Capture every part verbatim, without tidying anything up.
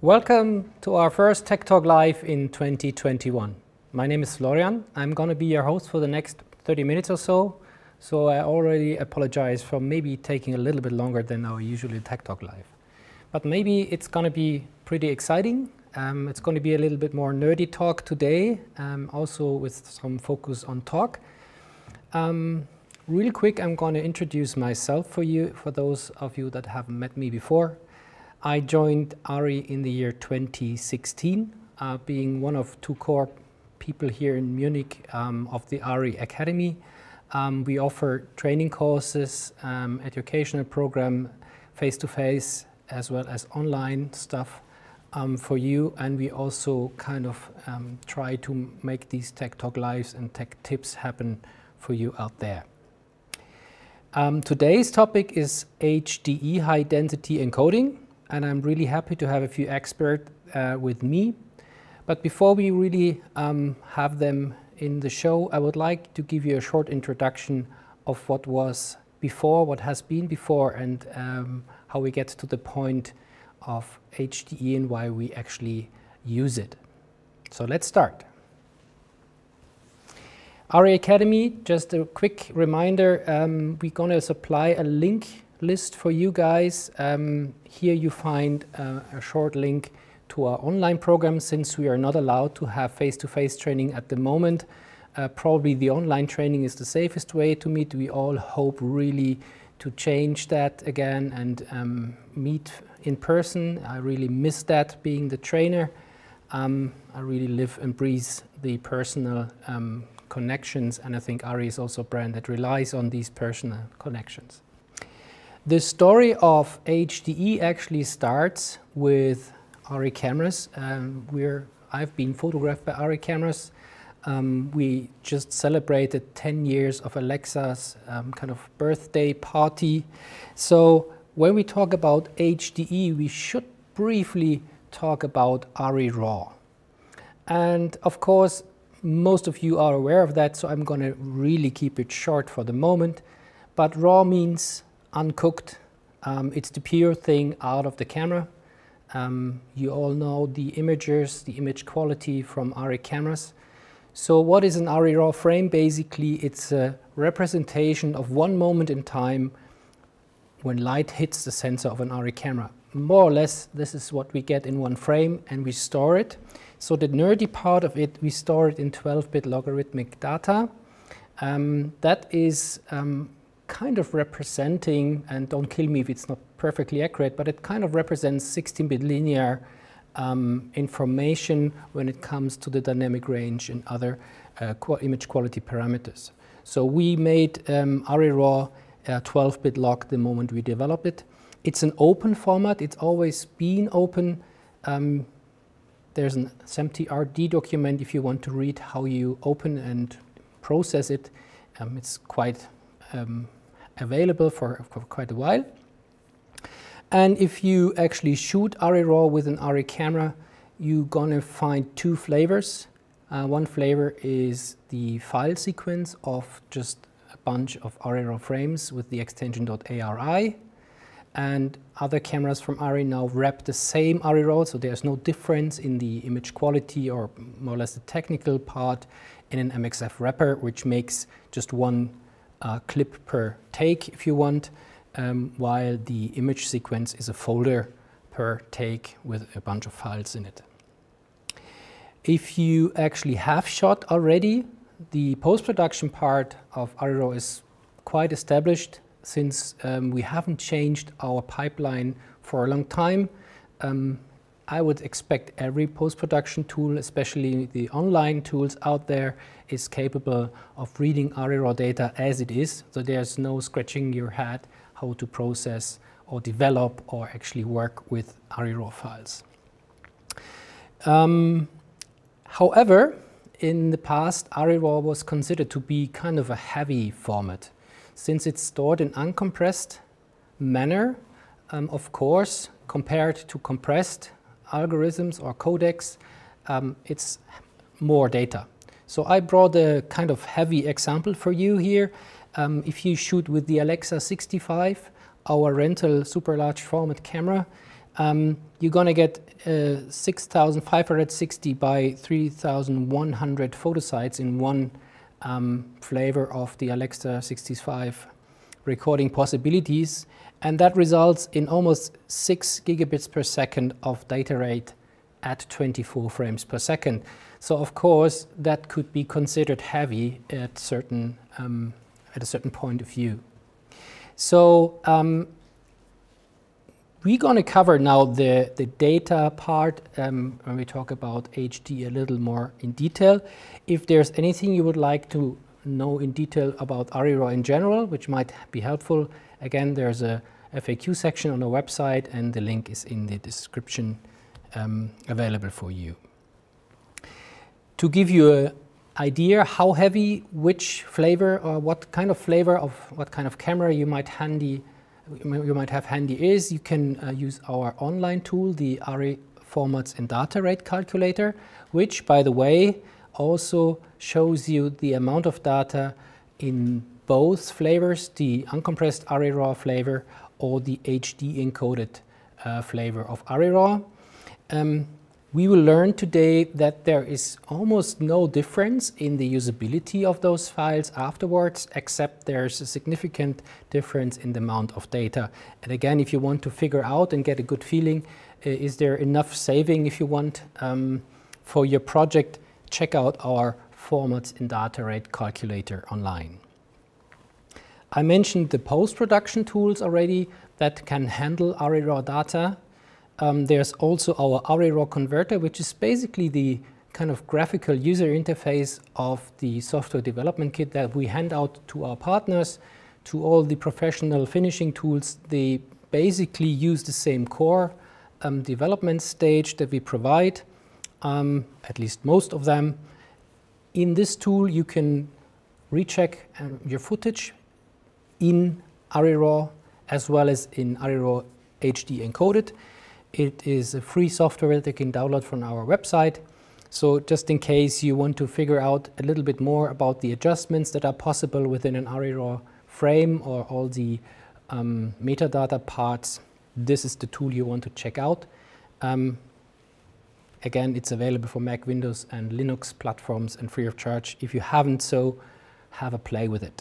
Welcome to our first Tech Talk Live in twenty twenty-one. My name is Florian. I'm going to be your host for the next thirty minutes or so, so I already apologize for maybe taking a little bit longer than our usual Tech Talk Live. But maybe it's going to be pretty exciting. Um, it's going to be a little bit more nerdy talk today, um, also with some focus on talk. Um, real quick, I'm going to introduce myself for you, for those of you that haven't met me before. I joined ARRI in the year twenty sixteen, uh, being one of two core people here in Munich um, of the ARRI Academy. Um, we offer training courses, um, educational program, face-to-face, as well as online stuff um, for you. And we also kind of um, try to make these Tech Talk Lives and tech tips happen for you out there. Um, today's topic is H D E, high density encoding. And I'm really happy to have a few experts uh, with me. But before we really um, have them in the show, I would like to give you a short introduction of what was before, what has been before, and um, how we get to the point of H D E and why we actually use it. So let's start. ARRI Academy, just a quick reminder, um, we're going to supply a link list for you guys. Um, here you find uh, a short link to our online program. Since we are not allowed to have face-to-face training at the moment, uh, probably the online training is the safest way to meet. We all hope really to change that again and um, meet in person. I really miss that, being the trainer. Um, I really live and breathe the personal um, connections, and I think ARRI is also a brand that relies on these personal connections. The story of H D E actually starts with ARRI cameras. Um, we're, I've been photographed by ARRI cameras. Um, we just celebrated ten years of Alexa's um, kind of birthday party. So when we talk about H D E, we should briefly talk about ARRI RAW. And of course, most of you are aware of that, so I'm going to really keep it short for the moment. But RAW means uncooked. Um, it's the pure thing out of the camera. Um, you all know the imagers, the image quality from ARRI cameras. So what is an ARRI RAW frame? Basically, it's a representation of one moment in time when light hits the sensor of an ARRI camera. More or less, this is what we get in one frame, and we store it. So the nerdy part of it, we store it in twelve bit logarithmic data. Um, that is um, kind of representing, and don't kill me if it's not perfectly accurate, but it kind of represents sixteen bit linear um, information when it comes to the dynamic range and other uh, qu image quality parameters. So we made um, ARRI RAW twelve bit uh, log the moment we developed it. It's an open format. It's always been open. Um, there's an SMPTE R D document if you want to read how you open and process it. Um, it's quite Um, available for, for quite a while. And if you actually shoot ARRI RAW with an ARRI camera, you're gonna find two flavors. Uh, one flavor is the file sequence of just a bunch of ARRI RAW frames with the extension .arri, and other cameras from ARRI now wrap the same ARRI RAW, so there's no difference in the image quality or more or less the technical part in an M X F wrapper, which makes just one Uh, clip per take, if you want, um, while the image sequence is a folder per take with a bunch of files in it. If you actually have shot already, the post-production part of ARRI RAW is quite established, since um, we haven't changed our pipeline for a long time. Um, I would expect every post-production tool, especially the online tools out there, is capable of reading ARRI RAW data as it is. So there's no scratching your head how to process or develop or actually work with ARRI RAW files. Um, however, in the past, ARRI RAW was considered to be kind of a heavy format. Since it's stored in uncompressed manner, um, of course, compared to compressed algorithms or codecs, um, it's more data. So I brought a kind of heavy example for you here. Um, if you shoot with the Alexa sixty-five, our rental super large format camera, um, you're going to get uh, six thousand five hundred sixty by three thousand one hundred photo sites in one um, flavor of the Alexa sixty-five recording possibilities, and that results in almost six gigabits per second of data rate at twenty-four frames per second. So of course that could be considered heavy at certain um, at a certain point of view. So um, we're going to cover now the the data part um, when we talk about H D a little more in detail. If there's anything you would like to know in detail about ARRI in general, which might be helpful, again, there's a F A Q section on the website, and the link is in the description um, available for you. To give you an idea how heavy, which flavor, or what kind of flavor of what kind of camera you might handy, you might have handy is, you can uh, use our online tool, the ARRI Formats and Data Rate Calculator, which, by the way, also shows you the amount of data in both flavors, the uncompressed ARRI RAW flavor or the H D encoded uh, flavor of ARRI RAW. Um, we will learn today that there is almost no difference in the usability of those files afterwards, except there's a significant difference in the amount of data. And again, if you want to figure out and get a good feeling, uh, is there enough saving if you want um, for your project, check out our Formats and Data Rate Calculator online. I mentioned the post-production tools already that can handle ARRI RAW data. Um, there's also our ARRI RAW converter, which is basically the kind of graphical user interface of the software development kit that we hand out to our partners, to all the professional finishing tools. They basically use the same core um, development stage that we provide. Um, at least most of them. In this tool, you can recheck um, your footage in ARRI RAW as well as in ARRI RAW H D encoded. It is a free software that you can download from our website. So just in case you want to figure out a little bit more about the adjustments that are possible within an ARRI RAW frame or all the um, metadata parts, this is the tool you want to check out. Um, Again, it's available for Mac, Windows, and Linux platforms and free of charge. If you haven't, so have a play with it.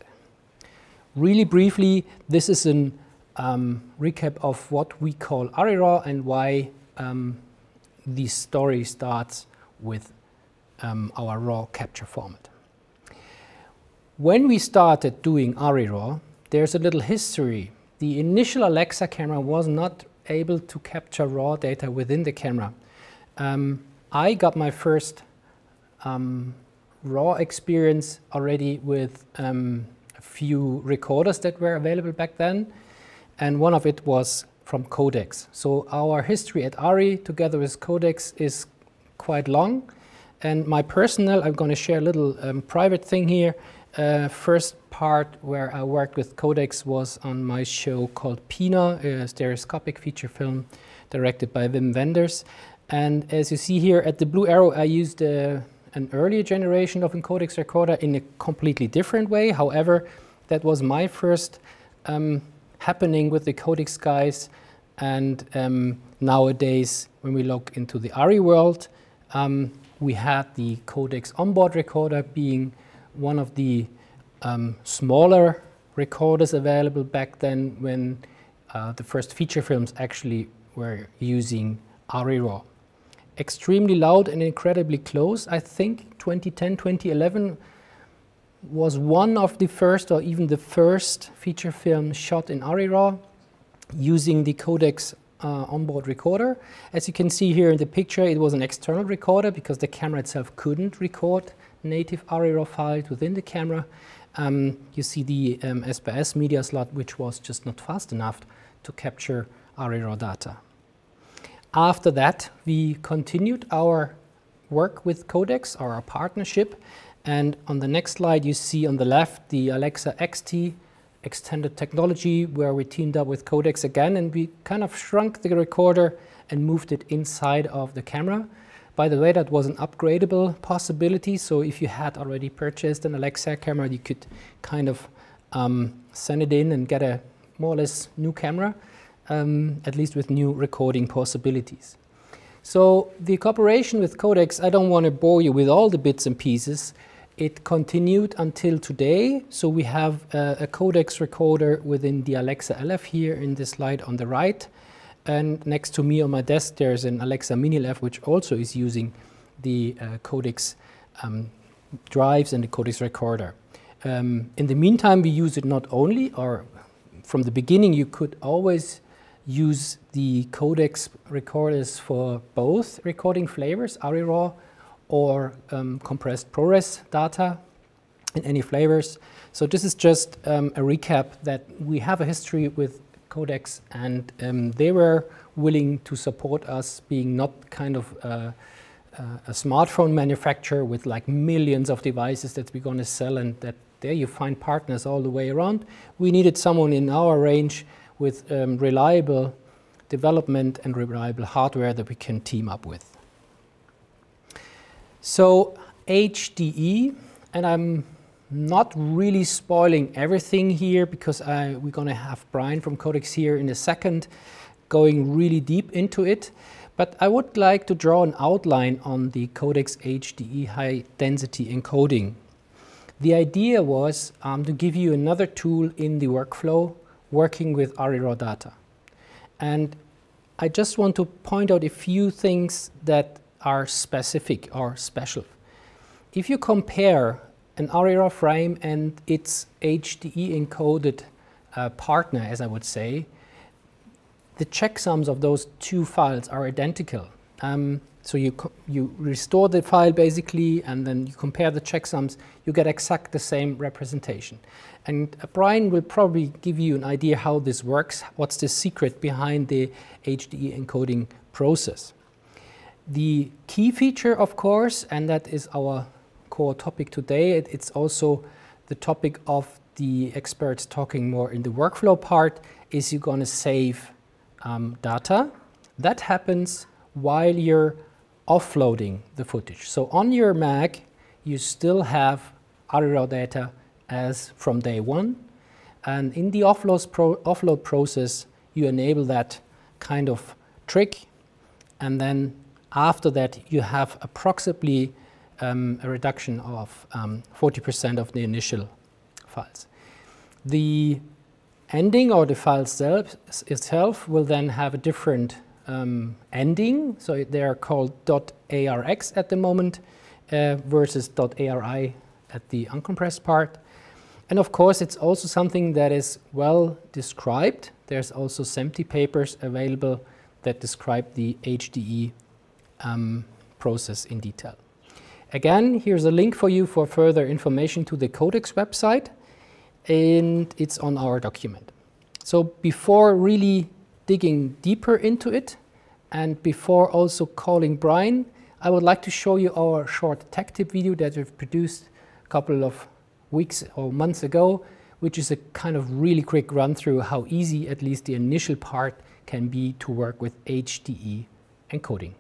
Really briefly, this is a um, recap of what we call ARRI RAW and why um, the story starts with um, our RAW capture format. When we started doing ARRI RAW, there's a little history. The initial Alexa camera was not able to capture RAW data within the camera. Um, I got my first um, RAW experience already with um, a few recorders that were available back then, and one of it was from CODEX. So our history at ARRI together with CODEX is quite long, and my personal, I'm going to share a little um, private thing here. Uh, first part where I worked with CODEX was on my show called PINA, a stereoscopic feature film directed by Wim Wenders. And as you see here at the blue arrow, I used uh, an earlier generation of a CODEX recorder in a completely different way. However, that was my first um, happening with the CODEX guys. And um, nowadays, when we look into the ARRI world, um, we had the CODEX onboard recorder being one of the um, smaller recorders available back then, when uh, the first feature films actually were using ARRI RAW. Extremely loud and incredibly close. I think twenty ten, twenty eleven was one of the first, or even the first feature film shot in ARRI RAW using the CODEX uh, onboard recorder. As you can see here in the picture, it was an external recorder because the camera itself couldn't record native ARRI RAW files within the camera. Um, you see the um, S B S media slot, which was just not fast enough to capture ARRI RAW data. After that, we continued our work with CODEX, or our partnership, and on the next slide you see on the left the Alexa X T extended technology, where we teamed up with CODEX again, and we kind of shrunk the recorder and moved it inside of the camera. By the way, that was an upgradable possibility, so if you had already purchased an Alexa camera, you could kind of um, send it in and get a more or less new camera. um, at least with new recording possibilities. So the cooperation with CODEX, I don't want to bore you with all the bits and pieces. It continued until today, so we have uh, a CODEX recorder within the Alexa L F here in this slide on the right, and next to me on my desk there's an Alexa Mini L F which also is using the uh, CODEX um, drives and the CODEX recorder. Um, in the meantime, we use it not only, or from the beginning you could always use the CODEX recorders for both recording flavors, ARRI RAW or um, compressed ProRes data in any flavors. So this is just um, a recap that we have a history with CODEX, and um, they were willing to support us, being not kind of uh, Uh, a smartphone manufacturer with like millions of devices that we're going to sell, and that there you find partners all the way around. We needed someone in our range with um, reliable development and reliable hardware that we can team up with. So H D E, and I'm not really spoiling everything here because I, we're going to have Brian from CODEX here in a second going really deep into it. But I would like to draw an outline on the CODEX H D E high-density encoding. The idea was um, to give you another tool in the workflow working with ARRI RAW data. And I just want to point out a few things that are specific or special. If you compare an ARRI RAW frame and its H D E-encoded uh, partner, as I would say, the checksums of those two files are identical. Um, so you, co you restore the file basically, and then you compare the checksums, you get exact the same representation. And uh, Brian will probably give you an idea how this works, what's the secret behind the H D E encoding process. The key feature, of course, and that is our core topic today, it, it's also the topic of the experts talking more in the workflow part, is you're going to save Um, data. That happens while you're offloading the footage. So on your Mac, you still have ARRI RAW data as from day one. And in the offload, pro offload process, you enable that kind of trick. And then after that, you have approximately um, a reduction of forty percent um, of the initial files. The ending, or the file self, itself, will then have a different um, ending. So they are called .arx at the moment uh, versus .ari at the uncompressed part. And of course, it's also something that is well described. There's also SMPTE papers available that describe the H D E um, process in detail. Again, here's a link for you for further information to the CODEX website, and it's on our document. So before really digging deeper into it, and before also calling Brian, I would like to show you our short tech tip video that we've produced a couple of weeks or months ago, which is a kind of really quick run through how easy at least the initial part can be to work with H D E encoding.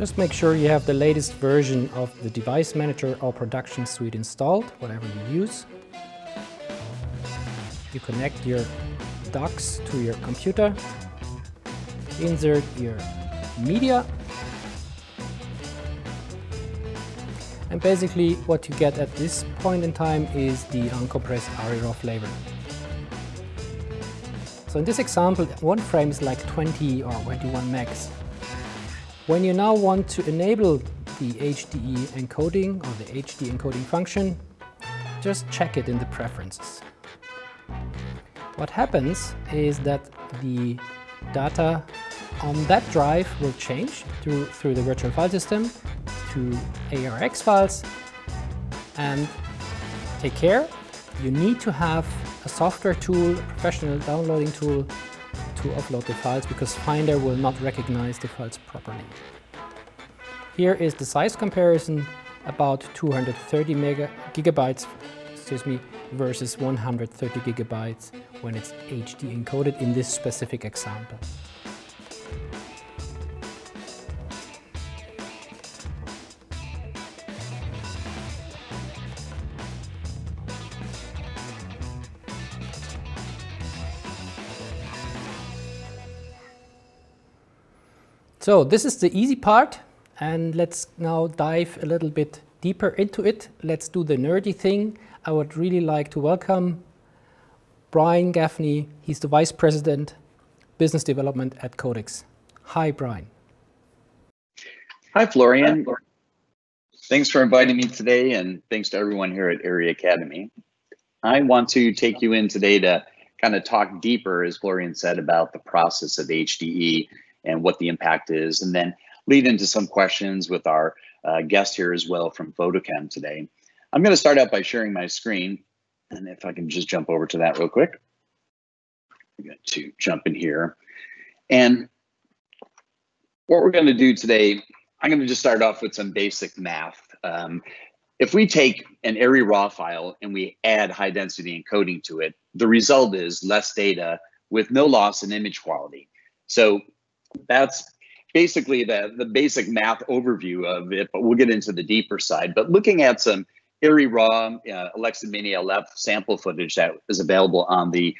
Just make sure you have the latest version of the Device Manager or Production Suite installed, whatever you use. You connect your docs to your computer, insert your media, and basically what you get at this point in time is the uncompressed ARRI RAW flavor. So in this example, one frame is like twenty or twenty-one megs. When you now want to enable the H D E encoding or the H D E encoding function, just check it in the preferences. What happens is that the data on that drive will change through, through the virtual file system to arx files. And take care, you need to have a software tool, a professional downloading tool, to offload the files, because Finder will not recognize the files properly. Here is the size comparison, about two hundred thirty mega gigabytes, excuse me, versus one hundred thirty gigabytes when it's H D encoded in this specific example. So this is the easy part, and let's now dive a little bit deeper into it. Let's do the nerdy thing. I would really like to welcome Brian Gaffney. He's the Vice President, Business Development at CODEX. Hi, Brian. Hi, Florian. Thanks for inviting me today, and thanks to everyone here at ARRI Academy. I want to take you in today to kind of talk deeper, as Florian said, about the process of H D E and what the impact is, and then lead into some questions with our uh, guest here as well from Fotokem today. I'm going to start out by sharing my screen, and if I can just jump over to that real quick. I'm going to jump in here, and what we're going to do today, I'm going to just start off with some basic math. Um, if we take an ARRI raw file and we add high density encoding to it, the result is less data with no loss in image quality. So that's basically the, the basic math overview of it, but we'll get into the deeper side. But looking at some ARRI raw uh, Alexa Mini L F sample footage that is available on the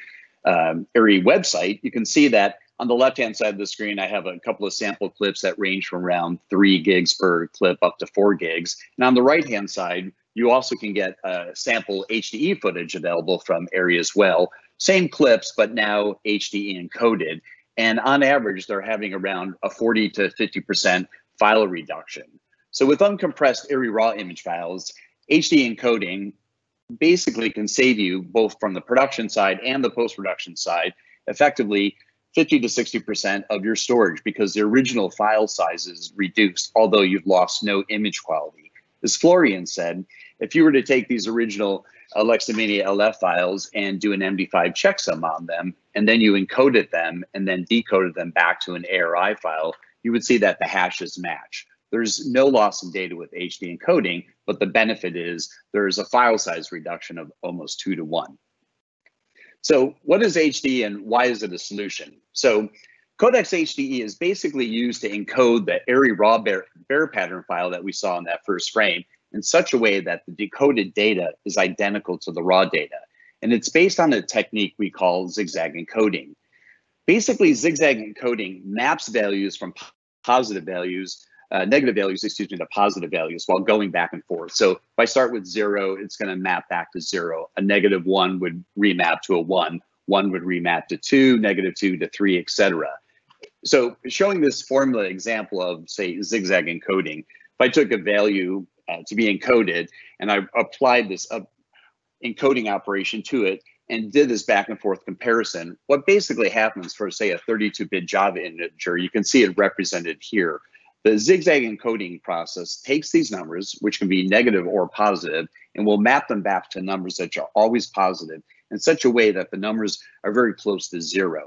um, ARRI website, you can see that on the left-hand side of the screen, I have a couple of sample clips that range from around three gigs per clip up to four gigs. And on the right-hand side, you also can get uh, sample H D E footage available from ARRI as well. Same clips, but now H D E encoded. And on average, they're having around a forty to fifty percent file reduction. So with uncompressed ARRI raw image files, H D encoding basically can save you both from the production side and the post-production side, effectively fifty to sixty percent of your storage, because the original file size is reduced, although you've lost no image quality. As Florian said, if you were to take these original Alexa Mini L F files and do an M D five checksum on them, and then you encoded them and then decoded them back to an A R I file, you would see that the hashes match. There's no loss in data with H D encoding, but the benefit is there's a file size reduction of almost two to one. So what is H D and why is it a solution? So CODEX H D E is basically used to encode the ARRI raw bear, bear pattern file that we saw in that first frame in such a way that the decoded data is identical to the raw data. And it's based on a technique we call zigzag encoding. Basically, zigzag encoding maps values from positive values, uh, negative values, excuse me, to positive values while going back and forth. So if I start with zero, it's gonna map back to zero. A negative one would remap to a one. One would remap to two, negative two to three, et cetera. So showing this formula example of, say, zigzag encoding, if I took a value Uh, to be encoded, and I applied this uh, encoding operation to it and did this back and forth comparison, what basically happens for, say, a thirty-two bit Java integer, you can see it represented here. The zigzag encoding process takes these numbers, which can be negative or positive, and will map them back to numbers that are always positive in such a way that the numbers are very close to zero.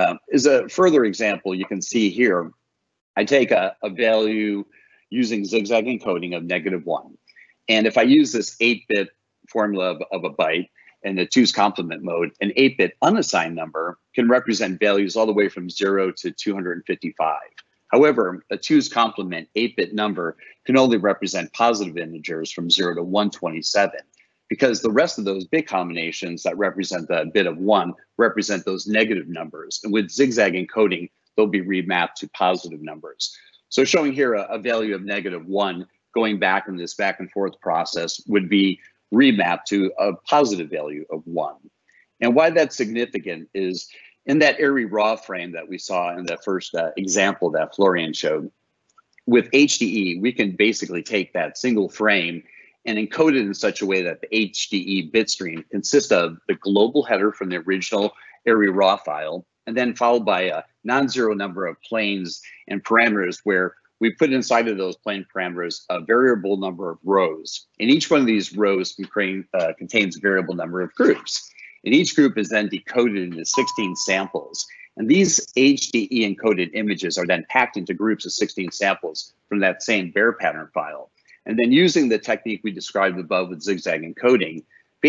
Um, as a further example, you can see here, I take a, a value using zigzag encoding of negative one. And if I use this eight bit formula of, of a byte in the two's complement mode, an eight bit unassigned number can represent values all the way from zero to two hundred fifty-five. However, a two's complement eight bit number can only represent positive integers from zero to one twenty-seven, because the rest of those bit combinations that represent the bit of one represent those negative numbers. And with zigzag encoding, they'll be remapped to positive numbers. So showing here a, a value of negative one going back in this back and forth process would be remapped to a positive value of one. And why that's significant is in that ARRI raw frame that we saw in the first uh, example that Florian showed, with H D E, we can basically take that single frame and encode it in such a way that the H D E bitstream consists of the global header from the original ARRI raw file, and then followed by a non-zero number of planes and parameters, where we put inside of those plane parameters a variable number of rows. And each one of these rows contain, uh, contains a variable number of groups. And each group is then decoded into sixteen samples. And these H D E encoded images are then packed into groups of sixteen samples from that same bear pattern file. And then using the technique we described above with zigzag encoding,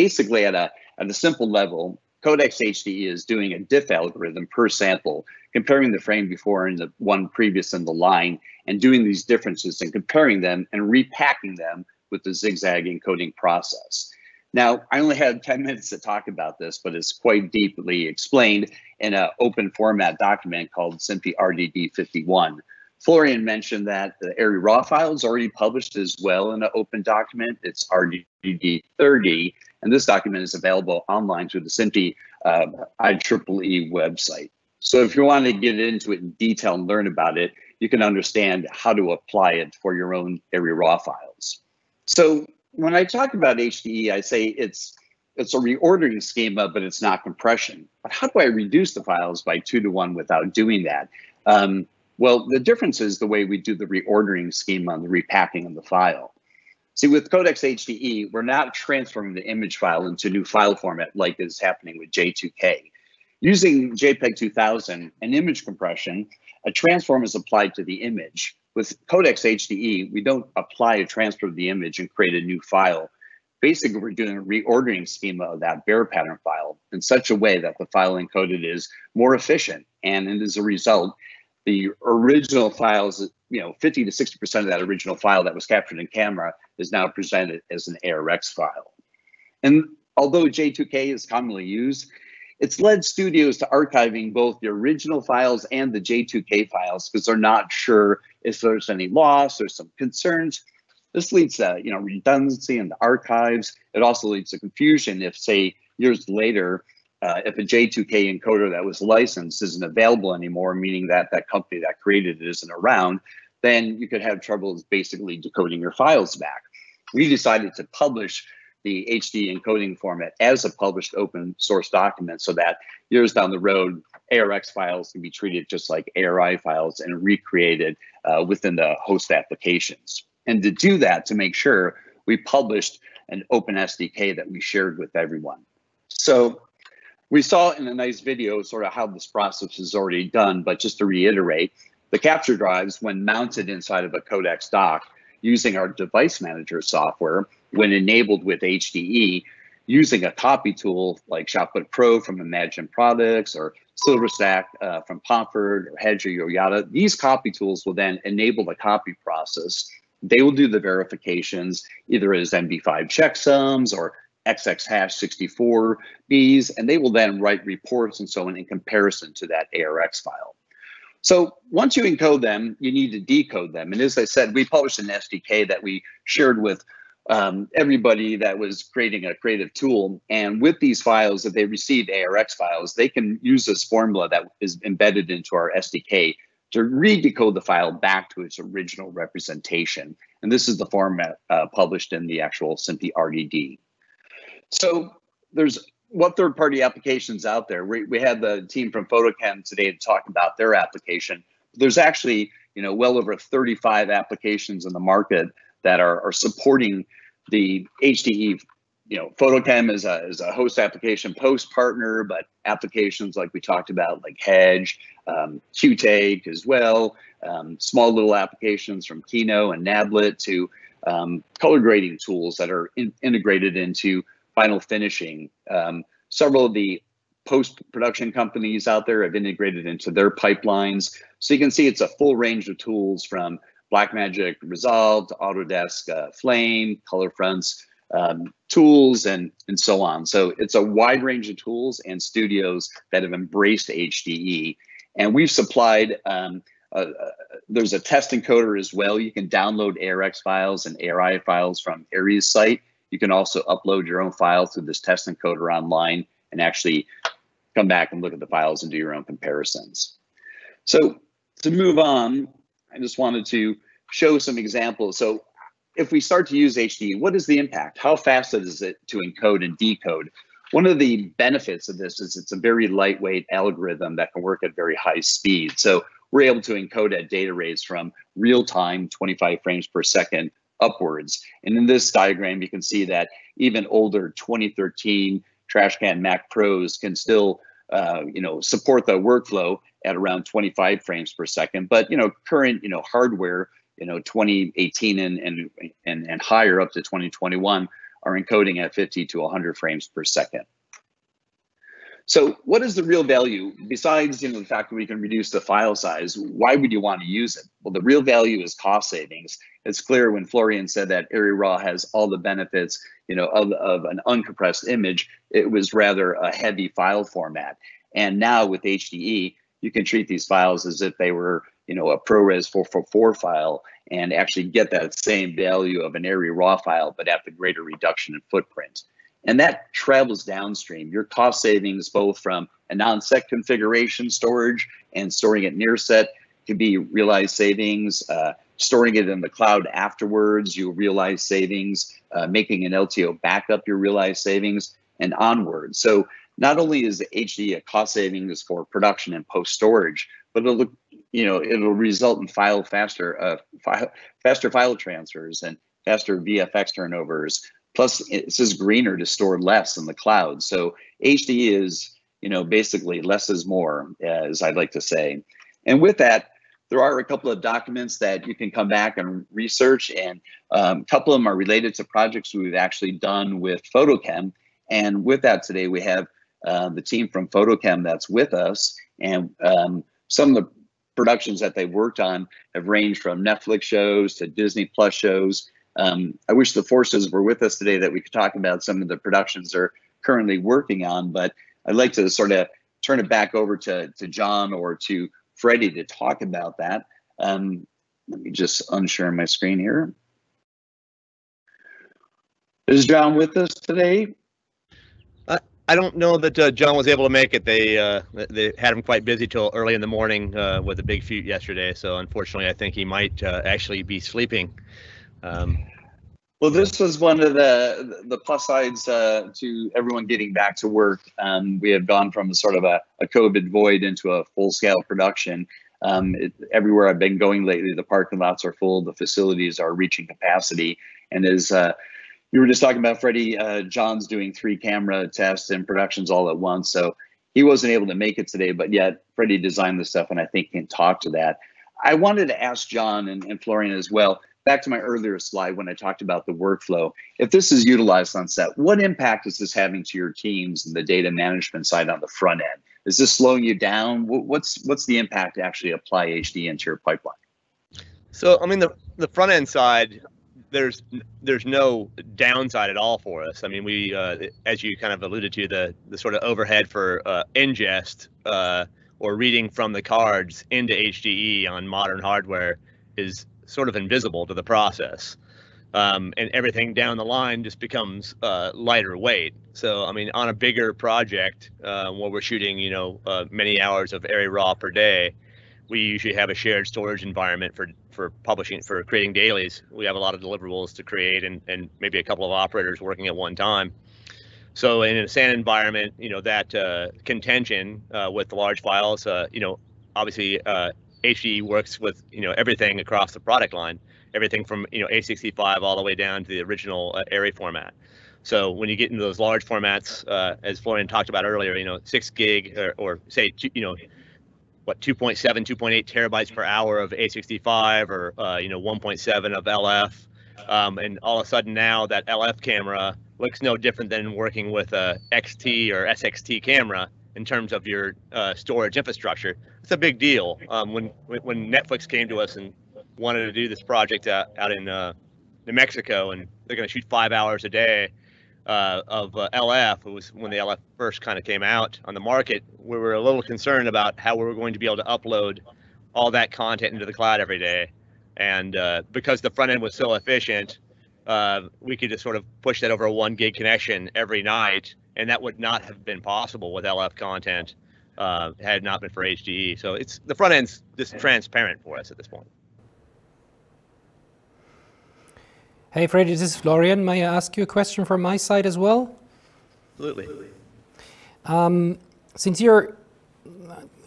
basically at a, at a simple level, CODEX H D E is doing a diff algorithm per sample, comparing the frame before and the one previous in the line, and doing these differences and comparing them and repacking them with the zigzag encoding process. Now, I only had ten minutes to talk about this, but it's quite deeply explained in an open format document called simply R D D fifty-one. Florian mentioned that the ARRI raw file is already published as well in an open document. It's R D D thirty, and this document is available online through the S I M P I uh, I triple E website. So if you want to get into it in detail and learn about it, you can understand how to apply it for your own ARRI raw files. So when I talk about H D E, I say it's it's a reordering schema, but it's not compression. But how do I reduce the files by two to one without doing that? Um, Well, the difference is the way we do the reordering schema and the repacking of the file. See, with CODEX H D E, we're not transforming the image file into new file format like is happening with J two K. Using JPEG two thousand and image compression, a transform is applied to the image. With CODEX H D E, we don't apply a transfer of the image and create a new file. Basically, we're doing a reordering schema of that bare pattern file in such a way that the file encoded is more efficient, and, and as a result, the original files, you know, fifty to sixty percent of that original file that was captured in camera is now presented as an A R X file. And although J two K is commonly used, it's led studios to archiving both the original files and the J two K files because they're not sure if there's any loss or some concerns. This leads to, you know, redundancy in the archives. It also leads to confusion if, say, years later, Uh, if a J two K encoder that was licensed isn't available anymore, meaning that that company that created it isn't around, then you could have trouble basically decoding your files back. We decided to publish the H D encoding format as a published open source document so that years down the road, A R X files can be treated just like A R I files and recreated uh, within the host applications. And to do that, to make sure, we published an open S D K that we shared with everyone. So we saw in a nice video sort of how this process is already done, but just to reiterate, the capture drives, when mounted inside of a CODEX dock using our device manager software, when enabled with H D E, using a copy tool like Shotput Pro from Imagine Products or SilverStack uh, from Pomford or Hedge or Yada, these copy tools will then enable the copy process. They will do the verifications either as M D five checksums or X X hash sixty-four B's, and they will then write reports and so on in comparison to that A R X file. So once you encode them, you need to decode them. And as I said, we published an S D K that we shared with um, everybody that was creating a creative tool. And with these files, if they received A R X files, they can use this formula that is embedded into our S D K to redecode the file back to its original representation. And this is the format uh, published in the actual S I M P I R D D. So there's what third-party applications out there. We, we had the team from Fotokem today to talk about their application. There's actually, you know, well over thirty-five applications in the market that are, are supporting the H D E. You know, Fotokem is a, is a host application post partner, but applications like we talked about, like Hedge, um, Qtake as well, um, small little applications from Kino and Nablet to um, color grading tools that are in, integrated into final finishing. Um, several of the post-production companies out there have integrated into their pipelines. So you can see it's a full range of tools from Blackmagic Resolve to Autodesk uh, Flame, Colorfront's um, tools, and, and so on. So it's a wide range of tools and studios that have embraced H D E. And we've supplied, um, uh, uh, there's a test encoder as well. You can download A R X files and A R I files from ARRI's site. You can also upload your own file through this test encoder online and actually come back and look at the files and do your own comparisons. So to move on, I just wanted to show some examples. So if we start to use H D E, what is the impact? How fast is it to encode and decode? One of the benefits of this is it's a very lightweight algorithm that can work at very high speed. So we're able to encode at data rates from real time, twenty-five frames per second, upwards. And in this diagram, you can see that even older twenty thirteen Trashcan Mac Pros can still, uh, you know, support the workflow at around twenty-five frames per second. But, you know, current, you know, hardware, you know, twenty eighteen and, and, and, and higher up to twenty twenty-one are encoding at fifty to one hundred frames per second. So what is the real value? Besides, you know, the fact that we can reduce the file size, why would you want to use it? Well, the real value is cost savings. It's clear when Florian said that ARRI RAW has all the benefits, you know, of, of an uncompressed image, it was rather a heavy file format. And now with H D E, you can treat these files as if they were, you know, a ProRes four forty-four file and actually get that same value of an ARRI RAW file, but at the greater reduction in footprint. And that travels downstream. Your cost savings, both from a non-set configuration storage and storing it near set, could be realized savings. Uh, storing it in the cloud afterwards, you'll realize savings. Uh, making an L T O backup, you'll realize savings, and onward. So not only is the H D E a cost savings for production and post storage, but it'll, you know, it'll result in file faster, uh, file, faster file transfers and faster V F X turnovers. Plus, it's just greener to store less in the cloud. So H D E is, you know, basically less is more, as I'd like to say. And with that, there are a couple of documents that you can come back and research. And um, a couple of them are related to projects we've actually done with Fotokem. And with that today, we have uh, the team from Fotokem that's with us. And um, some of the productions that they've worked on have ranged from Netflix shows to Disney Plus shows. Um, I wish the forces were with us today that we could talk about some of the productions they're currently working on, but I'd like to sort of turn it back over to, to John or to Freddy to talk about that. Um, let me just unshare my screen here. Is John with us today? Uh, I don't know that uh, John was able to make it. They uh, they had him quite busy till early in the morning uh, with a big feat yesterday, so unfortunately I think he might uh, actually be sleeping. Um, well, this was one of the the plus sides uh, to everyone getting back to work. Um, we have gone from sort of a, a COVID void into a full-scale production. Um, it, everywhere I've been going lately, the parking lots are full, the facilities are reaching capacity. And as uh, you were just talking about, Freddy, uh, John's doing three camera tests and productions all at once. So he wasn't able to make it today, but yet Freddy designed the stuff and I think can talk to that. I wanted to ask John and, and Florian as well, back to my earlier slide when I talked about the workflow, if this is utilized on set, what impact is this having to your teams and the data management side on the front end? Is this slowing you down? What's what's the impact to actually apply H D into your pipeline? So, I mean, the, the front end side, there's there's no downside at all for us. I mean, we, uh, as you kind of alluded to, the, the sort of overhead for uh, ingest uh, or reading from the cards into H D E on modern hardware is sort of invisible to the process, um, and everything down the line just becomes uh, lighter weight. So, I mean, on a bigger project uh, where we're shooting, you know, uh, many hours of ARRI RAW per day, we usually have a shared storage environment for for publishing, for creating dailies. We have a lot of deliverables to create, and and maybe a couple of operators working at one time. So, in a SAN environment, you know, that uh, contention uh, with large files, uh, you know, obviously. Uh, H D E works with, you know, everything across the product line, everything from, you know, A sixty-five all the way down to the original uh, ARRI format. So when you get into those large formats, uh, as Florian talked about earlier, you know, six gig or, or say, two, you know, what, two point seven, two point eight terabytes per hour of A sixty-five or, uh, you know, one point seven of L F. Um, and all of a sudden now that L F camera looks no different than working with a X T or S X T camera in terms of your uh, storage infrastructure. It's a big deal. Um, when when Netflix came to us and wanted to do this project out, out in uh, New Mexico, and they're going to shoot five hours a day uh, of uh, L F, it was when the L F first kind of came out on the market, we were a little concerned about how we were going to be able to upload all that content into the cloud every day. And uh, because the front end was so efficient, uh, we could just sort of push that over a one gig connection every night. And that would not have been possible with L F content uh, had not been for H D E. So it's the front end's just transparent for us at this point. Hey, Freddy, this is Florian. May I ask you a question from my side as well? Absolutely. Um, since you're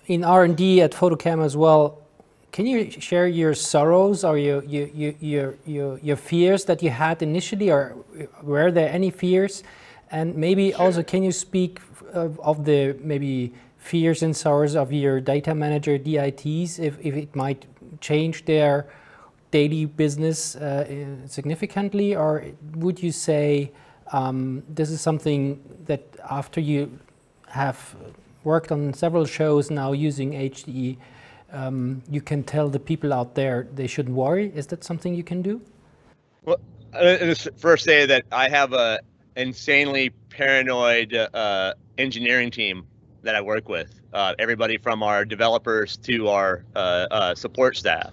in R and D at Fotokem as well, can you share your sorrows or your, your, your, your, your, your fears that you had initially, or were there any fears? And maybe sure. Also, can you speak of, of the maybe fears and sorrows of your data manager D I Ts, if, if it might change their daily business uh, significantly? Or would you say um, this is something that after you have worked on several shows now using H D E, um, you can tell the people out there they shouldn't worry. Is that something you can do? Well, first say that I have a insanely paranoid uh, engineering team that I work with. Uh, everybody from our developers to our uh, uh, support staff.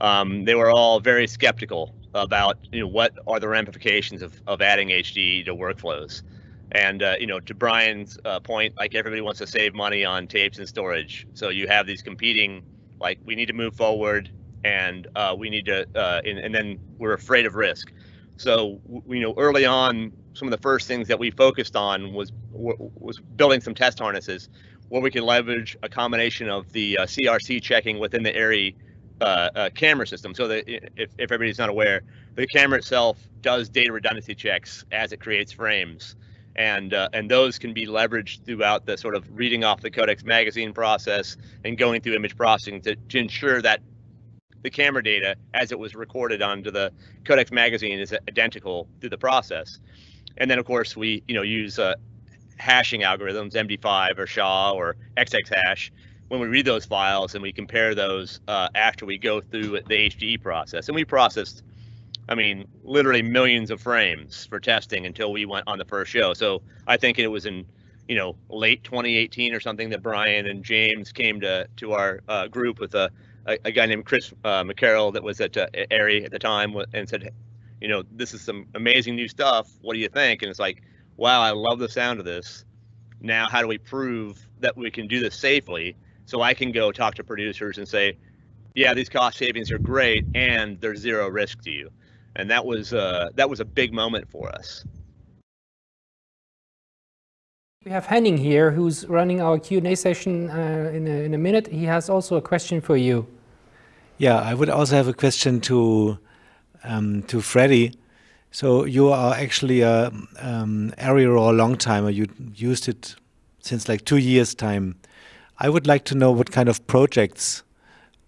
Um, they were all very skeptical about you know what are the ramifications of, of adding H D E to workflows. And uh, you know, to Brian's uh, point, like everybody wants to save money on tapes and storage, so you have these competing, like we need to move forward, and uh, we need to, uh, and, and then we're afraid of risk. So you know, early on, some of the first things that we focused on was was building some test harnesses where we could leverage a combination of the uh, C R C checking within the ARRI uh, uh, camera system. So that if, if everybody's not aware, the camera itself does data redundancy checks as it creates frames. And, uh, and those can be leveraged throughout the sort of reading off the CODEX magazine process and going through image processing to, to ensure that the camera data as it was recorded onto the CODEX magazine is identical through the process. And then of course we you know, use uh, hashing algorithms, M D five or S H A or X X hash, when we read those files and we compare those uh, after we go through the H D E process. And we processed, I mean, literally millions of frames for testing until we went on the first show. So I think it was in, you know, late twenty eighteen or something that Brian and James came to to our uh, group with a, a a guy named Chris uh, McCarroll that was at uh, ARRI at the time and said, you know, this is some amazing new stuff. What do you think? And it's like, wow, I love the sound of this. Now, how do we prove that we can do this safely? So I can go talk to producers and say, yeah, these cost savings are great and there's zero risk to you. And that was uh, that was a big moment for us. We have Henning here, who's running our Q and A session uh, in, a, in a minute. He has also a question for you. Yeah, I would also have a question to um, to Freddy. So you are actually a um, ARRI raw long timer. You used it since like two years time. I would like to know what kind of projects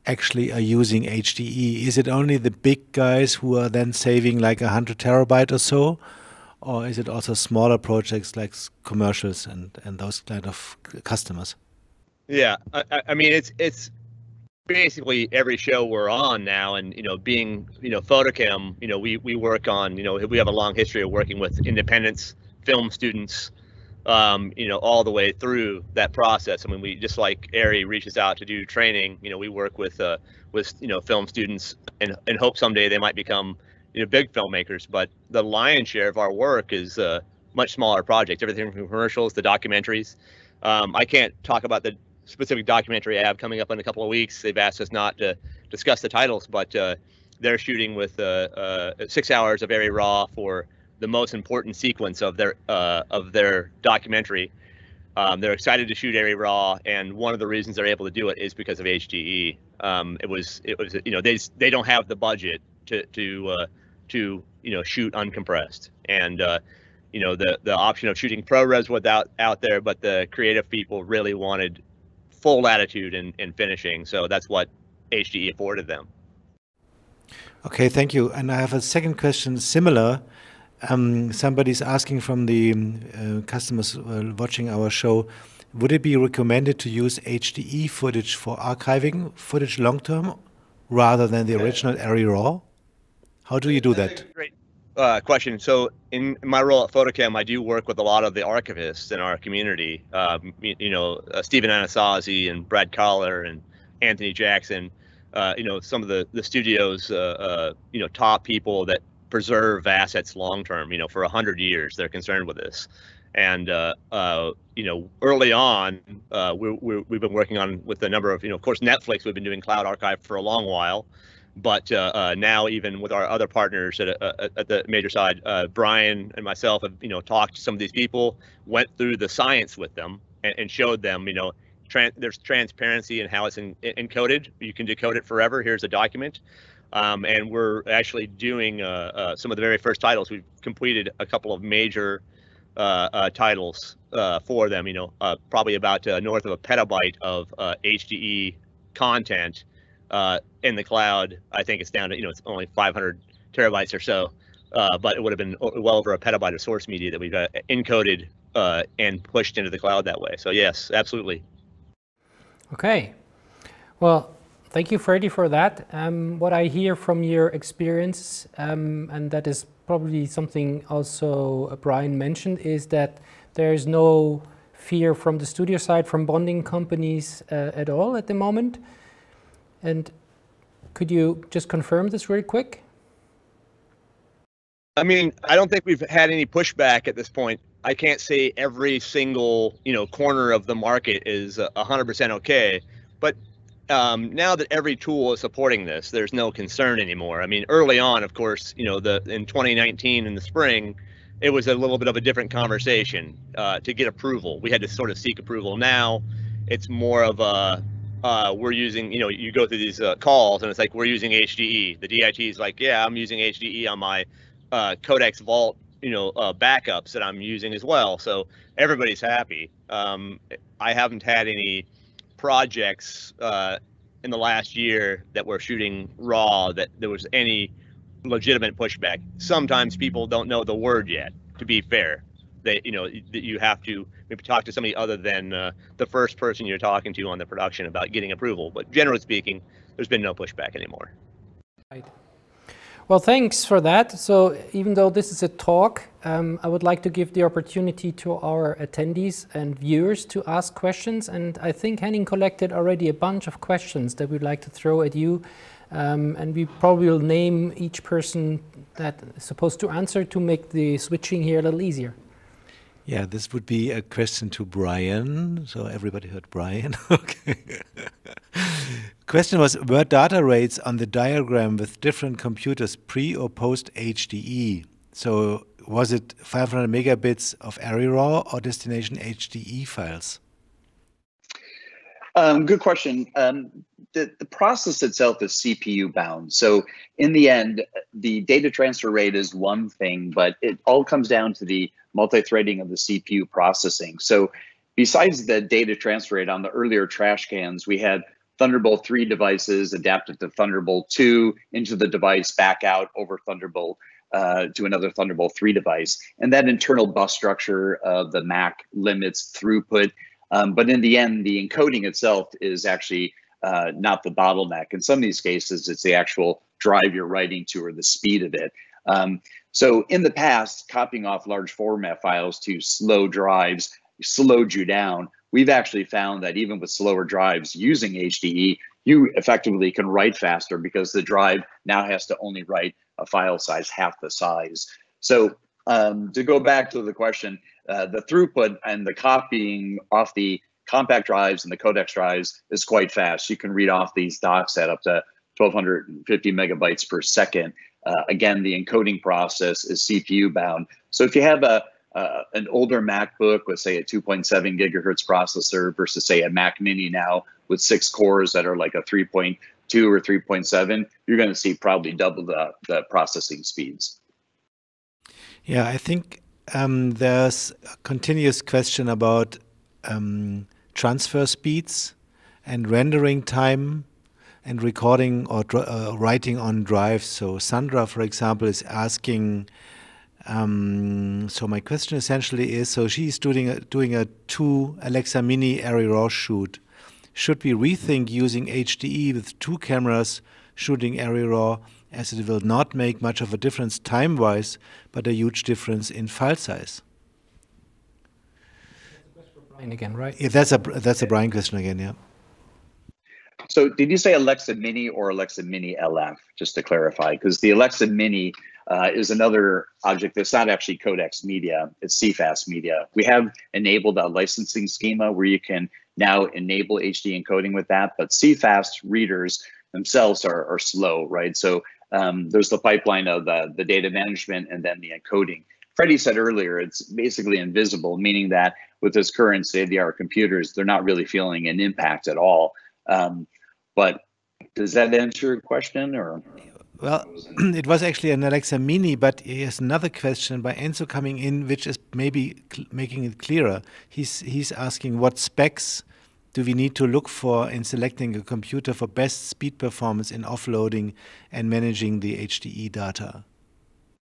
actually are using H D E. Is it only the big guys who are then saving like a hundred terabyte or so, or is it also smaller projects like commercials and and those kind of customers? Yeah, I, I mean it's it's basically every show we're on now, and you know, being you know Fotokem, you know we we work on you know we have a long history of working with independents, film students. Um, you know, all the way through that process. I mean, we just like ARRI reaches out to do training. You know, we work with uh, with you know film students and and hope someday they might become you know big filmmakers. But the lion's share of our work is uh, much smaller projects. Everything from commercials to documentaries. Um, I can't talk about the specific documentary I have coming up in a couple of weeks. They've asked us not to discuss the titles, but uh, they're shooting with uh, uh, six hours of ARRI raw for the most important sequence of their uh, of their documentary. Um, they're excited to shoot ARRI raw, and one of the reasons they're able to do it is because of H D E. Um, it was it was you know they they don't have the budget to to uh, to you know shoot uncompressed, and uh, you know the the option of shooting ProRes without out there, but the creative people really wanted full latitude in, in finishing, so that's what H D E afforded them. Okay, thank you. And I have a second question similar. Um, somebody's asking from the uh, customers uh, watching our show, would it be recommended to use H D E footage for archiving footage long term rather than the original ARRI raw? How do you do that? Great uh, question. So in my role at Fotokem, I do work with a lot of the archivists in our community. Um, you, you know, uh, Stephen Anasazi and Brad Collar and Anthony Jackson, uh, you know, some of the, the studio's, uh, uh, you know, top people that preserve assets long term, you know, for a hundred years, they're concerned with this. And, uh, uh, you know, early on, uh, we, we, we've been working on with a number of, you know, of course, Netflix, we've been doing cloud archive for a long while. But uh, uh, now even with our other partners at, uh, at the major side, uh, Brian and myself have, you know, talked to some of these people, went through the science with them and, and showed them, you know, tran there's transparency in how it's in in encoded. You can decode it forever. Here's a document. Um, and we're actually doing uh, uh, some of the very first titles. We've completed a couple of major uh, uh, titles uh, for them, you know, uh, probably about uh, north of a petabyte of uh, H D E content uh, in the cloud. I think it's down to, you know, it's only five hundred terabytes or so, uh, but it would have been well over a petabyte of source media that we've uh, encoded uh, and pushed into the cloud that way. So yes, absolutely. Okay. Well, thank you, Freddy, for that. Um, what I hear from your experience, um, and that is probably something also uh, Brian mentioned, is that there is no fear from the studio side, from bonding companies uh, at all at the moment. And could you just confirm this really quick? I mean, I don't think we've had any pushback at this point. I can't say every single, you know, corner of the market is one hundred percent okay, but um, now that every tool is supporting this, there's no concern anymore. I mean, early on, of course, you know, the in twenty nineteen in the spring, it was a little bit of a different conversation uh, to get approval. We had to sort of seek approval. Now it's more of a uh, we're using, you know, you go through these uh, calls and it's like, we're using H D E. The D I T is like, yeah, I'm using H D E on my uh, Codex Vault, you know, uh, backups that I'm using as well. So everybody's happy. Um, I haven't had any projects uh, in the last year that were shooting raw that there was any legitimate pushback. Sometimes people don't know the word yet, to be fair. That, you know, that you have to maybe talk to somebody other than uh, the first person you're talking to on the production about getting approval. But generally speaking, there's been no pushback anymore. Right. Well, thanks for that. So even though this is a talk, um, I would like to give the opportunity to our attendees and viewers to ask questions. And I think Henning collected already a bunch of questions that we'd like to throw at you. Um, and we probably will name each person that is supposed to answer to make the switching here a little easier. Yeah, this would be a question to Brian. So everybody heard Brian. Okay. Question was, were data rates on the diagram with different computers pre or post H D E? So was it five hundred megabits of ARRI RAW or destination H D E files? Um, good question. Um, the, the process itself is C P U bound. So in the end, the data transfer rate is one thing, but it all comes down to the multi-threading of the C P U processing. So besides the data transfer rate on the earlier trash cans, we had Thunderbolt three devices adapted to Thunderbolt two into the device, back out over Thunderbolt uh, to another Thunderbolt three device. And that internal bus structure of the Mac limits throughput. Um, but in the end, the encoding itself is actually uh, not the bottleneck. In some of these cases, it's the actual drive you're writing to or the speed of it. Um, so in the past, copying off large format files to slow drives slowed you down. We've actually found that even with slower drives using H D E, you effectively can write faster because the drive now has to only write a file size half the size. So um, to go back to the question, Uh, the throughput and the copying off the compact drives and the codex drives is quite fast. You can read off these docs at up to twelve fifty megabytes per second. Uh, again, the encoding process is C P U bound. So if you have a uh, an older MacBook with, say, a two point seven gigahertz processor versus, say, a Mac Mini now with six cores that are like a three point two or three point seven, you're going to see probably double the, the processing speeds. Yeah, I think Um, there's a continuous question about um, transfer speeds and rendering time and recording or uh, writing on drives. So Sandra, for example, is asking, um, so my question essentially is, so she's doing a, doing a two Alexa Mini ARRI RAW shoot. Should we rethink using H D E with two cameras shooting ARRI RAW, as it will not make much of a difference time-wise, but a huge difference in file size? Brian again, right? If that's a that's a Brian question again, yeah. So, did you say Alexa Mini or Alexa Mini L F? Just to clarify, because the Alexa Mini uh, is another object that's not actually Codex media; it's C FAS media. We have enabled a licensing schema where you can now enable H D encoding with that, but C FAS readers themselves are, are slow, right? So um, there's the pipeline of uh, the data management and then the encoding. Freddy said earlier, it's basically invisible, meaning that with this current state-of-the-art computers, they're not really feeling an impact at all. Um, but does that answer your question? Or well, it was actually an Alexa Mini, but here's another question by Enzo coming in, which is maybe making it clearer. He's, he's asking what specs do we need to look for in selecting a computer for best speed performance in offloading and managing the H D E data?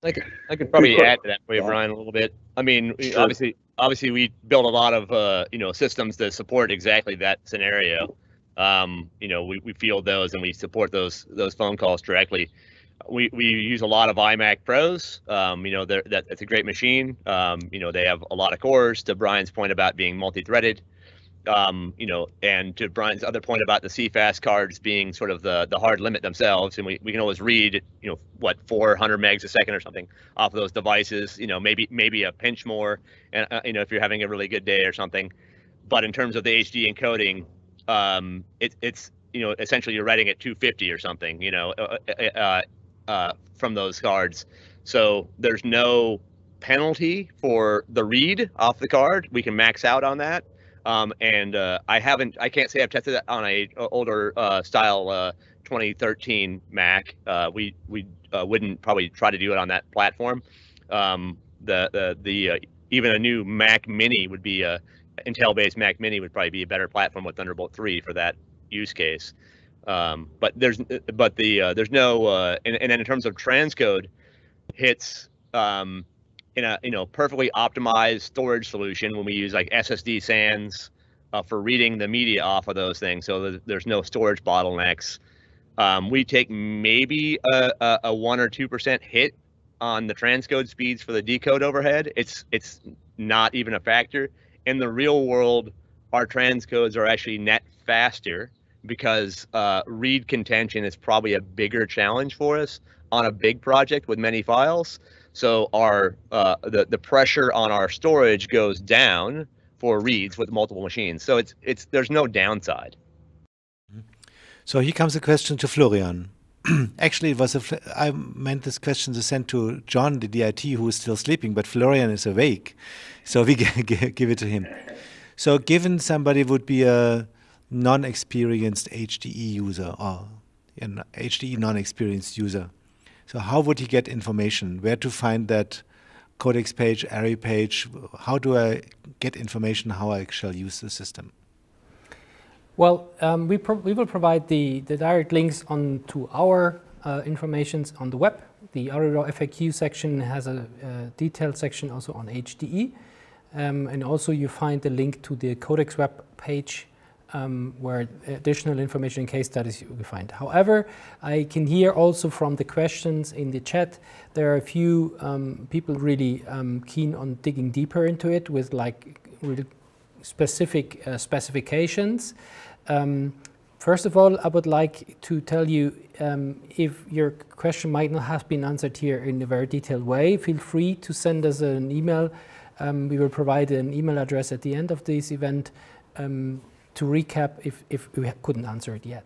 I could, I could probably add to that for you, Brian, a little bit. I mean, sure. Obviously, obviously we build a lot of uh, you know, systems that support exactly that scenario. Um, you know, we, we field those and we support those those phone calls directly. We we use a lot of iMac Pros. Um, you know, that that's a great machine. Um, you know, they have a lot of cores. To Brian's point about being multi-threaded, um, you know, and to Brian's other point about the C FAST cards being sort of the the hard limit themselves, and we we can always read, you know, what four hundred megs a second or something off of those devices. You know, maybe maybe a pinch more, and uh, you know, if you're having a really good day or something. But in terms of the H D encoding, um, it's it's you know, essentially you're writing at two fifty or something. You know. Uh, uh, Uh, from those cards, so there's no penalty for the read off the card. We can max out on that, um, and uh, I haven't, I can't say I've tested that on a older uh, style uh, twenty thirteen Mac. Uh, we we uh, wouldn't probably try to do it on that platform. Um, the the the uh, even a new Mac Mini would be a Intel-based Mac Mini would probably be a better platform with Thunderbolt three for that use case. Um, but there's but the uh, there's no uh, and, and then in terms of transcode hits um, in a you know perfectly optimized storage solution when we use like S S D SANs uh, for reading the media off of those things, so th there's no storage bottlenecks. Um, we take maybe a, a, a one or two percent hit on the transcode speeds for the decode overhead. It's it's not even a factor. In the real world, our transcodes are actually net faster, because uh, read contention is probably a bigger challenge for us on a big project with many files. So our uh, the the pressure on our storage goes down for reads with multiple machines. So it's it's there's no downside. So here comes a question to Florian. Actually, it was a, I meant this question to send to John, the D I T, who is still sleeping, but Florian is awake, so we give it to him. So given somebody would be a non-experienced H D E user or an H D E non-experienced user, so how would he get information? Where to find that CODEX page, ARRI page? How do I get information how I shall use the system? Well, um, we, pro we will provide the, the direct links on to our uh, informations on the web. The ARRI F A Q section has a, a detailed section also on H D E. Um, and also you find the link to the CODEX web page, Um, where additional information and case studies you will find. However, I can hear also from the questions in the chat, there are a few um, people really um, keen on digging deeper into it with like really specific uh, specifications. Um, first of all, I would like to tell you um, if your question might not have been answered here in a very detailed way, feel free to send us an email. Um, we will provide an email address at the end of this event. Um, to recap if, if we couldn't answer it yet.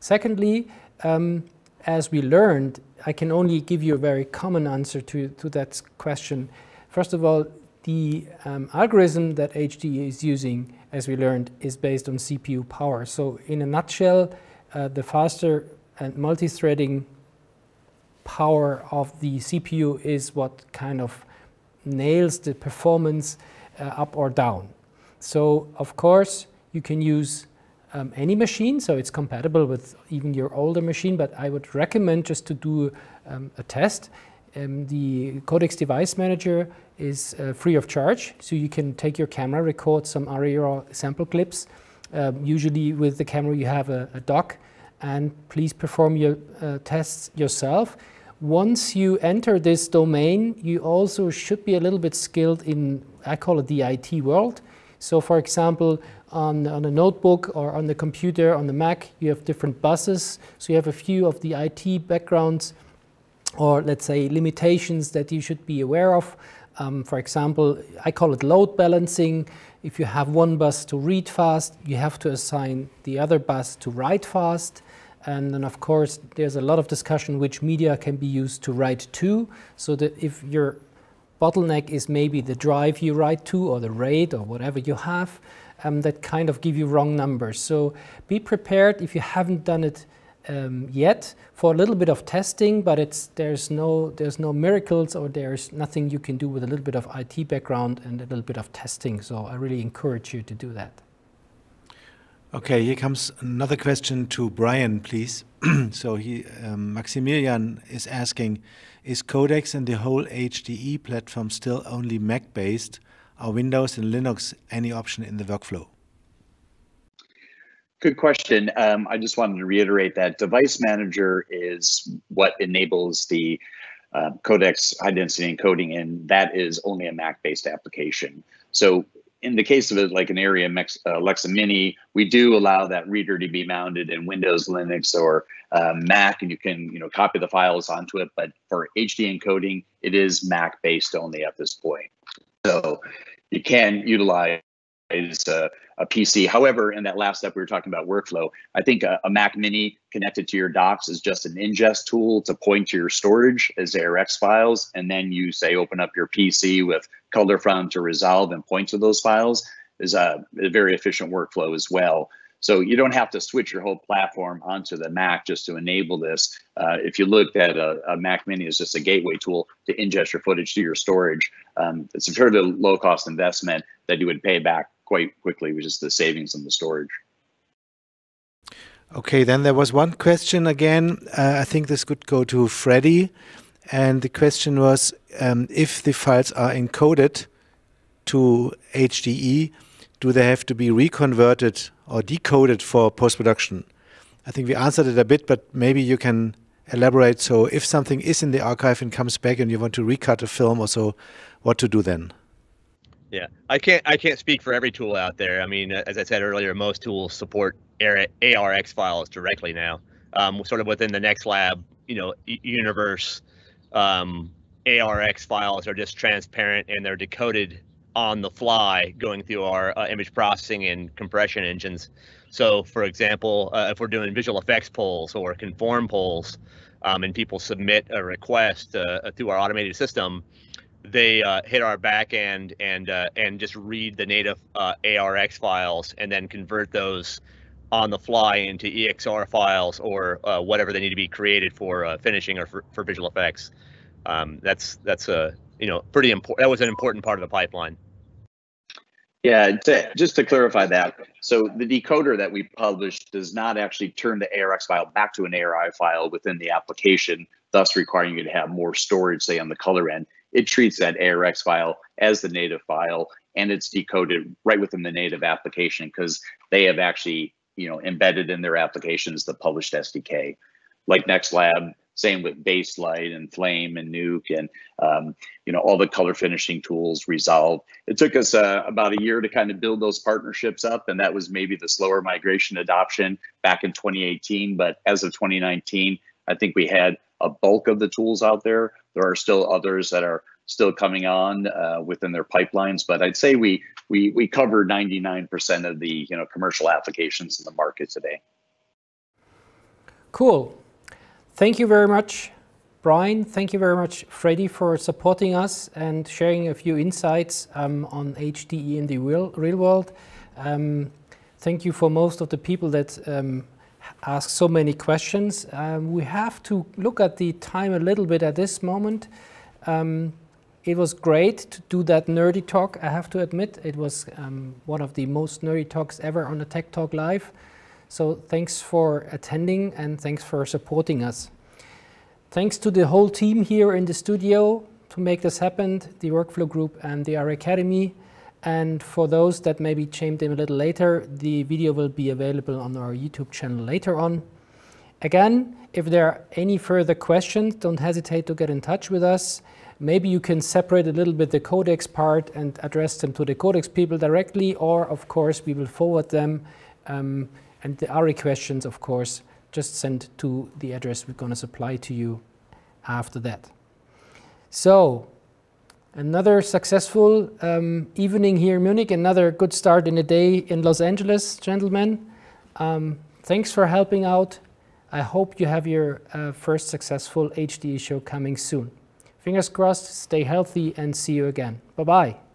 Secondly, um, as we learned, I can only give you a very common answer to, to that question. First of all, the um, algorithm that H D E is using, as we learned, is based on C P U power. So in a nutshell, uh, the faster and multi-threading power of the C P U is what kind of nails the performance uh, up or down. So of course, you can use um, any machine, so it's compatible with even your older machine, but I would recommend just to do um, a test. Um, the CODEX Device Manager is uh, free of charge, so you can take your camera, record some ARRI sample clips. Um, usually with the camera you have a, a dock, and please perform your uh, tests yourself. Once you enter this domain, you also should be a little bit skilled in, I call it the I T world. So for example, on, on a notebook or on the computer, on the Mac, you have different buses. So you have a few of the I T backgrounds or let's say limitations that you should be aware of. Um, for example, I call it load balancing. If you have one bus to read fast, you have to assign the other bus to write fast. And then of course, there's a lot of discussion which media can be used to write to, so that if you're bottleneck is maybe the drive you write to or the RAID or whatever you have um, that kind of give you wrong numbers. So be prepared if you haven't done it um, yet for a little bit of testing, but it's, there's, no, there's no miracles or there's nothing you can do with a little bit of I T background and a little bit of testing. So I really encourage you to do that. Okay, here comes another question to Brian, please. So he, um, Maximilian is asking, is CODEX and the whole H D E platform still only Mac-based? Are Windows and Linux any option in the workflow? Good question. Um, I just wanted to reiterate that Device Manager is what enables the uh, CODEX high-density encoding, and that is only a Mac-based application. So in the case of it, like an ARRI Alexa Mini, we do allow that reader to be mounted in Windows, Linux, or uh, Mac, and you can you know copy the files onto it. But for H D encoding, it is Mac-based only at this point. So you can utilize a, a P C. However, in that last step we were talking about workflow, I think a, a Mac Mini connected to your docs is just an ingest tool to point to your storage as A R X files, and then you say open up your P C with Colorfront to Resolve and point to those files is a, a very efficient workflow as well. So you don't have to switch your whole platform onto the Mac just to enable this. Uh, if you looked at a, a Mac Mini as just a gateway tool to ingest your footage to your storage, um, it's a fairly low cost investment that you would pay back quite quickly, which is the savings on the storage. Okay, then there was one question again. Uh, I think this could go to Freddy. And the question was, um, if the files are encoded to H D E, do they have to be reconverted or decoded for post-production? I think we answered it a bit, but maybe you can elaborate. So if something is in the archive and comes back and you want to recut a film or so, what to do then? Yeah, I can't I can't speak for every tool out there. I mean, as I said earlier, most tools support A R X files directly now, um, sort of within the next lab, you know, universe. Um, A R X files are just transparent and they're decoded on the fly going through our uh, image processing and compression engines. So for example, uh, if we're doing visual effects polls or conform polls, um, and people submit a request uh, through our automated system, they uh, hit our back end and, uh, and just read the native uh, A R X files and then convert those on the fly into E X R files or uh, whatever they need to be created for uh, finishing or for, for visual effects. Um, that's that's a you know pretty important. That was an important part of the pipeline. Yeah, to, just to clarify that. So the decoder that we published does not actually turn the A R X file back to an A R I file within the application, thus requiring you to have more storage, say on the color end. It treats that A R X file as the native file, and it's decoded right within the native application because they have actually you know embedded in their applications the published S D K. Like NextLab, same with Baselight and Flame and Nuke and um, you know all the color finishing tools, Resolve. It took us uh, about a year to kind of build those partnerships up, and that was maybe the slower migration adoption back in twenty eighteen. But as of twenty nineteen, I think we had a bulk of the tools out there. There are still others that are still coming on uh, within their pipelines, but I'd say we we we cover ninety-nine percent of the you know commercial applications in the market today. Cool. Thank you very much, Brian. Thank you very much, Freddy, for supporting us and sharing a few insights um, on H D E in the real, real world. Um, thank you for most of the people that um, ask so many questions. Um, we have to look at the time a little bit at this moment. Um, it was great to do that nerdy talk, I have to admit. It was um, one of the most nerdy talks ever on the Tech Talk Live. So thanks for attending and thanks for supporting us. Thanks to the whole team here in the studio to make this happen, the Workflow Group and the ARRI Academy. And for those that maybe tuned in a little later, the video will be available on our YouTube channel later on. Again, if there are any further questions, don't hesitate to get in touch with us. Maybe you can separate a little bit the CODEX part and address them to the CODEX people directly, or of course we will forward them. Um, And the ARRI questions, of course, just send to the address we're going to supply to you after that. So, another successful um, evening here in Munich, another good start in the day in Los Angeles, gentlemen. Um, thanks for helping out. I hope you have your uh, first successful H D E show coming soon. Fingers crossed, stay healthy, and see you again. Bye-bye.